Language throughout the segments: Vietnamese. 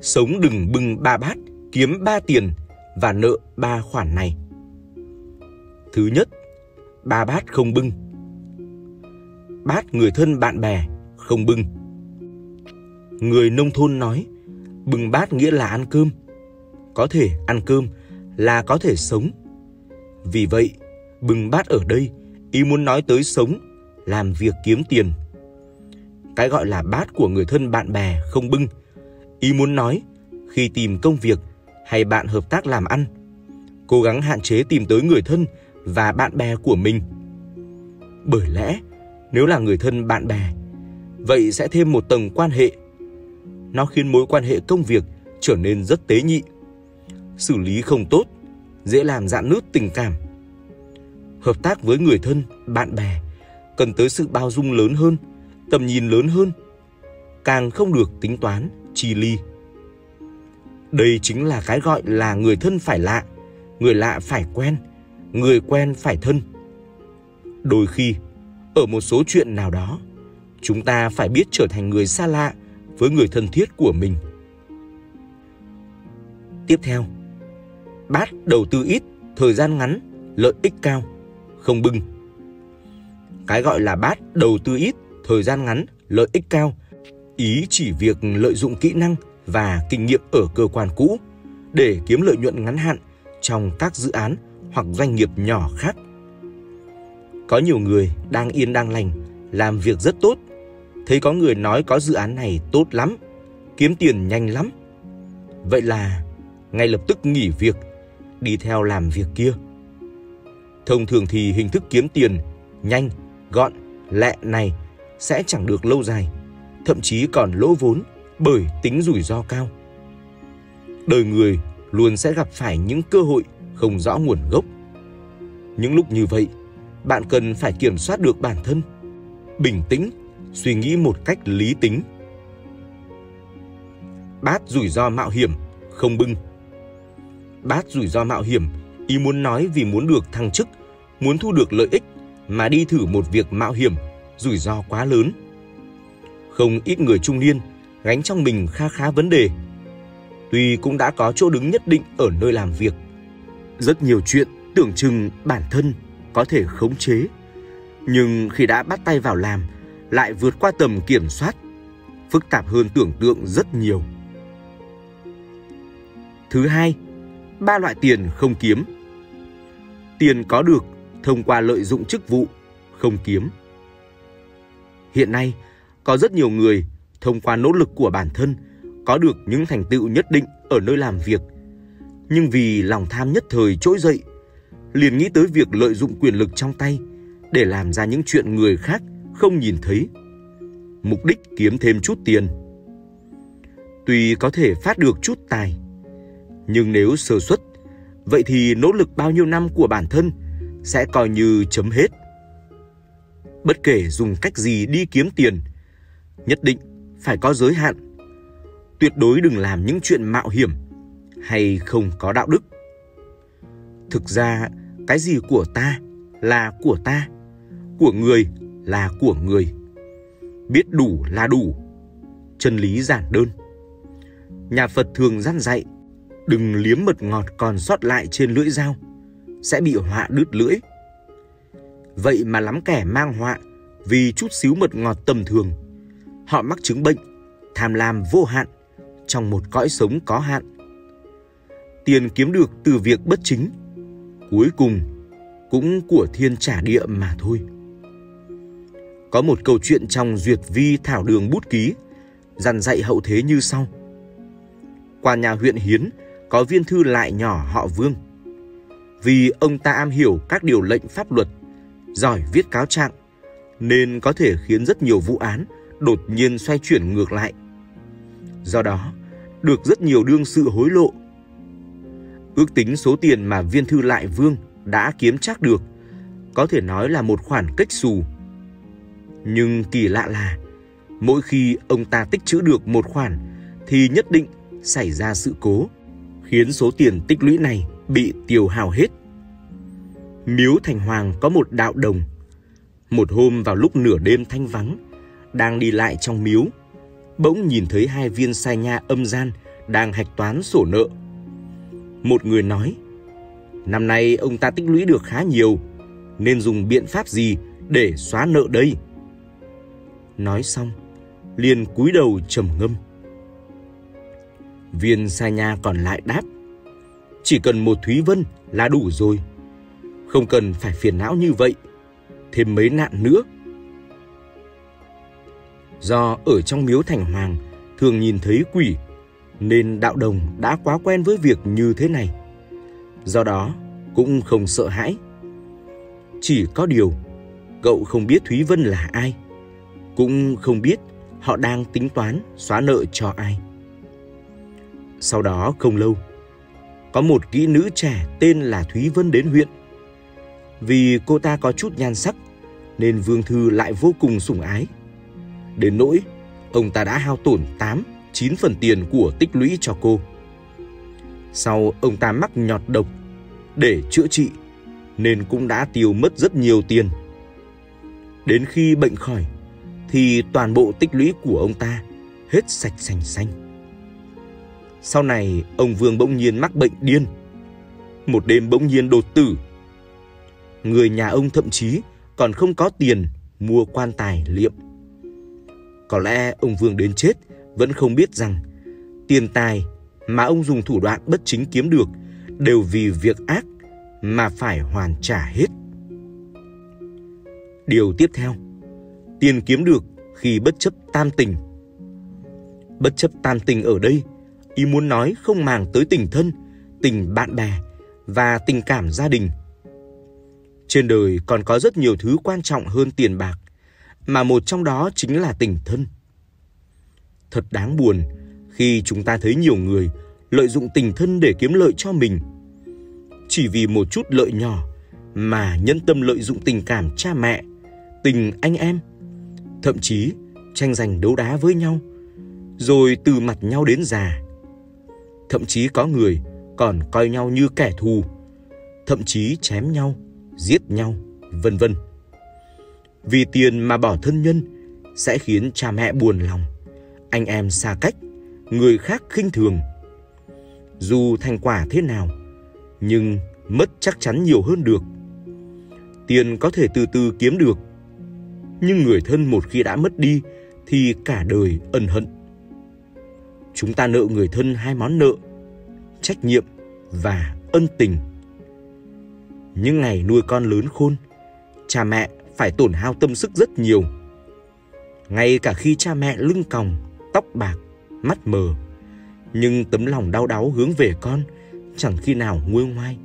sống đừng bưng ba bát, kiếm ba tiền và nợ ba khoản này. Thứ nhất, ba bát không bưng. Bát người thân bạn bè không bưng. Người nông thôn nói, bưng bát nghĩa là ăn cơm. Có thể ăn cơm là có thể sống. Vì vậy, bưng bát ở đây, ý muốn nói tới sống, làm việc kiếm tiền. Cái gọi là bát của người thân bạn bè không bưng, ý muốn nói, khi tìm công việc hay bạn hợp tác làm ăn, cố gắng hạn chế tìm tới người thân và bạn bè của mình. Bởi lẽ, nếu là người thân bạn bè, vậy sẽ thêm một tầng quan hệ. Nó khiến mối quan hệ công việc trở nên rất tế nhị. Xử lý không tốt, dễ làm rạn nứt tình cảm. Hợp tác với người thân, bạn bè cần tới sự bao dung lớn hơn, tầm nhìn lớn hơn, càng không được tính toán, chi ly. Đây chính là cái gọi là người thân phải lạ, người lạ phải quen, người quen phải thân. Đôi khi, ở một số chuyện nào đó, chúng ta phải biết trở thành người xa lạ với người thân thiết của mình. Tiếp theo, bát đầu tư ít, thời gian ngắn, lợi ích cao, không bưng. Cái gọi là bát đầu tư ít, thời gian ngắn, lợi ích cao, ý chỉ việc lợi dụng kỹ năng và kinh nghiệm ở cơ quan cũ để kiếm lợi nhuận ngắn hạn trong các dự án hoặc doanh nghiệp nhỏ khác. Có nhiều người đang yên đang lành, làm việc rất tốt, thấy có người nói có dự án này tốt lắm, kiếm tiền nhanh lắm. Vậy là ngay lập tức nghỉ việc, đi theo làm việc kia. Thông thường thì hình thức kiếm tiền nhanh, gọn, lẹ này sẽ chẳng được lâu dài, thậm chí còn lỗ vốn bởi tính rủi ro cao. Đời người luôn sẽ gặp phải những cơ hội không rõ nguồn gốc. Những lúc như vậy, bạn cần phải kiểm soát được bản thân, bình tĩnh, suy nghĩ một cách lý tính. Bát rủi ro mạo hiểm, không bưng. Bát rủi ro mạo hiểm, ý muốn nói vì muốn được thăng chức, muốn thu được lợi ích mà đi thử một việc mạo hiểm, rủi ro quá lớn. Không ít người trung niên gánh trong mình kha khá vấn đề. Tuy cũng đã có chỗ đứng nhất định ở nơi làm việc, rất nhiều chuyện tưởng chừng bản thân có thể khống chế, nhưng khi đã bắt tay vào làm lại vượt qua tầm kiểm soát, phức tạp hơn tưởng tượng rất nhiều. Thứ hai, ba loại tiền không kiếm. Tiền có được thông qua lợi dụng chức vụ, không kiếm. Hiện nay, có rất nhiều người thông qua nỗ lực của bản thân có được những thành tựu nhất định ở nơi làm việc, nhưng vì lòng tham nhất thời trỗi dậy, liền nghĩ tới việc lợi dụng quyền lực trong tay để làm ra những chuyện người khác không nhìn thấy, mục đích kiếm thêm chút tiền. Tuy có thể phát được chút tài, nhưng nếu sơ suất, vậy thì nỗ lực bao nhiêu năm của bản thân sẽ coi như chấm hết. Bất kể dùng cách gì đi kiếm tiền, nhất định phải có giới hạn. Tuyệt đối đừng làm những chuyện mạo hiểm hay không có đạo đức. Thực ra, cái gì của ta là của ta, của người là của người. Biết đủ là đủ, chân lý giản đơn. Nhà Phật thường răn dạy, đừng liếm mật ngọt còn sót lại trên lưỡi dao, sẽ bị họa đứt lưỡi. Vậy mà lắm kẻ mang họa vì chút xíu mật ngọt tầm thường. Họ mắc chứng bệnh, tham lam vô hạn trong một cõi sống có hạn. Tiền kiếm được từ việc bất chính, cuối cùng cũng của thiên trả địa mà thôi. Có một câu chuyện trong Duyệt Vi Thảo Đường bút ký dặn dạy hậu thế như sau. Qua nhà huyện Hiến có viên thư lại nhỏ họ Vương. Vì ông ta am hiểu các điều lệnh pháp luật, giỏi viết cáo trạng, nên có thể khiến rất nhiều vụ án đột nhiên xoay chuyển ngược lại. Do đó, được rất nhiều đương sự hối lộ. Ước tính số tiền mà viên thư lại Vương đã kiếm trác được, có thể nói là một khoản kếch xù. Nhưng kỳ lạ là, mỗi khi ông ta tích trữ được một khoản, thì nhất định xảy ra sự cố, khiến số tiền tích lũy này bị tiêu hao hết. Miếu Thành Hoàng có một đạo đồng. Một hôm vào lúc nửa đêm thanh vắng, đang đi lại trong miếu, bỗng nhìn thấy hai viên sai nha âm gian đang hạch toán sổ nợ. Một người nói, năm nay ông ta tích lũy được khá nhiều, nên dùng biện pháp gì để xóa nợ đây? Nói xong, liền cúi đầu trầm ngâm. Viên Sa Nha còn lại đáp, chỉ cần một Thúy Vân là đủ rồi, không cần phải phiền não như vậy, thêm mấy nạn nữa. Do ở trong miếu Thành Hoàng thường nhìn thấy quỷ, nên đạo đồng đã quá quen với việc như thế này, do đó cũng không sợ hãi. Chỉ có điều, cậu không biết Thúy Vân là ai, cũng không biết họ đang tính toán xóa nợ cho ai. Sau đó không lâu, có một kỹ nữ trẻ tên là Thúy Vân đến huyện. Vì cô ta có chút nhan sắc nên Vương Thư lại vô cùng sủng ái, đến nỗi ông ta đã hao tổn 8-9 phần tiền của tích lũy cho cô. Sau ông ta mắc nhọt độc để chữa trị nên cũng đã tiêu mất rất nhiều tiền. Đến khi bệnh khỏi thì toàn bộ tích lũy của ông ta hết sạch sành xanh. Sau này ông Vương bỗng nhiên mắc bệnh điên, một đêm bỗng nhiên đột tử. Người nhà ông thậm chí còn không có tiền mua quan tài liệm. Có lẽ ông Vương đến chết vẫn không biết rằng tiền tài mà ông dùng thủ đoạn bất chính kiếm được đều vì việc ác mà phải hoàn trả hết. Điều tiếp theo, tiền kiếm được khi bất chấp tam tình. Bất chấp tam tình ở đây ý muốn nói không màng tới tình thân, tình bạn bè và tình cảm gia đình. Trên đời còn có rất nhiều thứ quan trọng hơn tiền bạc, mà một trong đó chính là tình thân. Thật đáng buồn khi chúng ta thấy nhiều người lợi dụng tình thân để kiếm lợi cho mình. Chỉ vì một chút lợi nhỏ mà nhẫn tâm lợi dụng tình cảm cha mẹ, tình anh em, thậm chí tranh giành đấu đá với nhau, rồi từ mặt nhau đến già. Thậm chí có người còn coi nhau như kẻ thù, thậm chí chém nhau, giết nhau, vân vân. Vì tiền mà bỏ thân nhân sẽ khiến cha mẹ buồn lòng, anh em xa cách, người khác khinh thường. Dù thành quả thế nào, nhưng mất chắc chắn nhiều hơn được. Tiền có thể từ từ kiếm được, nhưng người thân một khi đã mất đi thì cả đời ân hận. Chúng ta nợ người thân hai món nợ, trách nhiệm và ân tình. Những ngày nuôi con lớn khôn, cha mẹ phải tổn hao tâm sức rất nhiều. Ngay cả khi cha mẹ lưng còng, tóc bạc, mắt mờ, nhưng tấm lòng đau đáu hướng về con chẳng khi nào nguôi ngoai.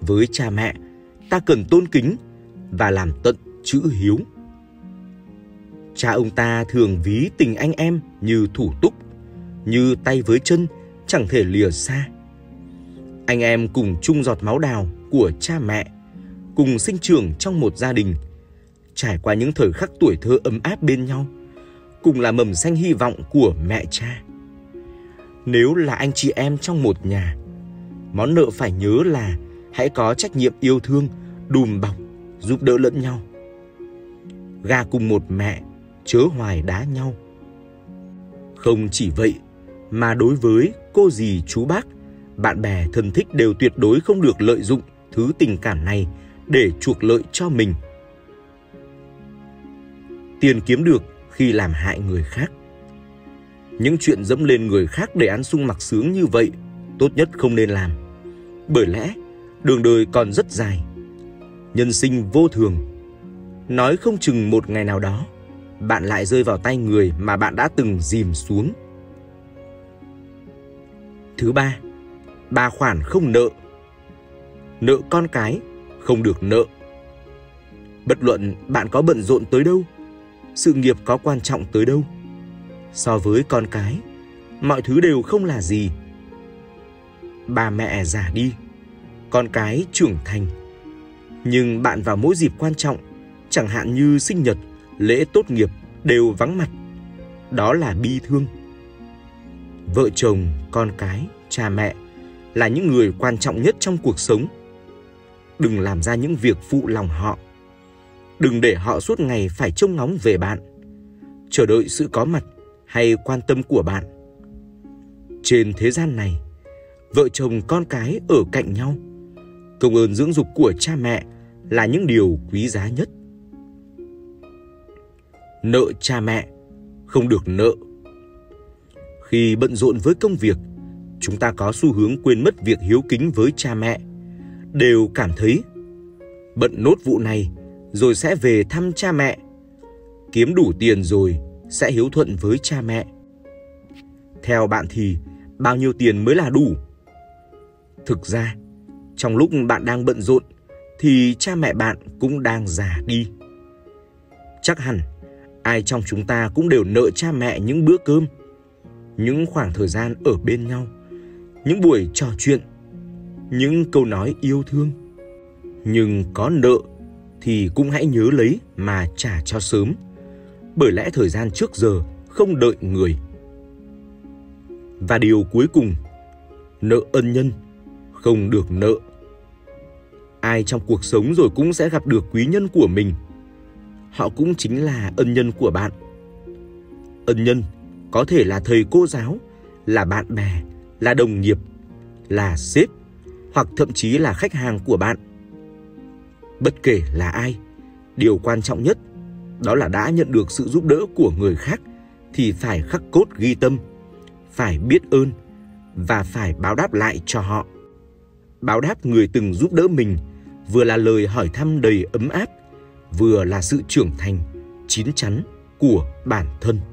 Với cha mẹ, ta cần tôn kính và làm tận chữ hiếu. Cha ông ta thường ví tình anh em như thủ túc, như tay với chân chẳng thể lìa xa. Anh em cùng chung giọt máu đào của cha mẹ, cùng sinh trưởng trong một gia đình, trải qua những thời khắc tuổi thơ ấm áp bên nhau, cùng là mầm xanh hy vọng của mẹ cha. Nếu là anh chị em trong một nhà, món nợ phải nhớ là hãy có trách nhiệm yêu thương, đùm bọc, giúp đỡ lẫn nhau. Gà cùng một mẹ, chớ hoài đá nhau. Không chỉ vậy, mà đối với cô dì chú bác, bạn bè thân thích đều tuyệt đối không được lợi dụng thứ tình cảm này để chuộc lợi cho mình. Tiền kiếm được khi làm hại người khác. Những chuyện dẫm lên người khác để ăn sung mặc sướng như vậy tốt nhất không nên làm, bởi lẽ đường đời còn rất dài, nhân sinh vô thường. Nói không chừng một ngày nào đó bạn lại rơi vào tay người mà bạn đã từng dìm xuống. Thứ ba, ba khoản không nợ. Nợ con cái không được nợ. Bất luận bạn có bận rộn tới đâu, sự nghiệp có quan trọng tới đâu, so với con cái, mọi thứ đều không là gì. Bà mẹ già đi, con cái trưởng thành, nhưng bạn vào mỗi dịp quan trọng, chẳng hạn như sinh nhật, lễ tốt nghiệp đều vắng mặt. Đó là bi thương. Vợ chồng, con cái, cha mẹ là những người quan trọng nhất trong cuộc sống. Đừng làm ra những việc phụ lòng họ. Đừng để họ suốt ngày phải trông ngóng về bạn, chờ đợi sự có mặt hay quan tâm của bạn. Trên thế gian này, vợ chồng con cái ở cạnh nhau, công ơn dưỡng dục của cha mẹ là những điều quý giá nhất. Nợ cha mẹ không được nợ. Khi bận rộn với công việc, chúng ta có xu hướng quên mất việc hiếu kính với cha mẹ, đều cảm thấy bận nốt vụ này rồi sẽ về thăm cha mẹ, kiếm đủ tiền rồi sẽ hiếu thuận với cha mẹ. Theo bạn thì bao nhiêu tiền mới là đủ? Thực ra, trong lúc bạn đang bận rộn thì cha mẹ bạn cũng đang già đi. Chắc hẳn ai trong chúng ta cũng đều nợ cha mẹ những bữa cơm, những khoảng thời gian ở bên nhau, những buổi trò chuyện, những câu nói yêu thương. Nhưng có nợ thì cũng hãy nhớ lấy mà trả cho sớm, bởi lẽ thời gian trước giờ không đợi người. Và điều cuối cùng, nợ ân nhân không được nợ. Ai trong cuộc sống rồi cũng sẽ gặp được quý nhân của mình. Họ cũng chính là ân nhân của bạn. Ân nhân có thể là thầy cô giáo, là bạn bè, là đồng nghiệp, là sếp, hoặc thậm chí là khách hàng của bạn. Bất kể là ai, điều quan trọng nhất đó là đã nhận được sự giúp đỡ của người khác thì phải khắc cốt ghi tâm, phải biết ơn và phải báo đáp lại cho họ. Báo đáp người từng giúp đỡ mình vừa là lời hỏi thăm đầy ấm áp, vừa là sự trưởng thành, chín chắn của bản thân.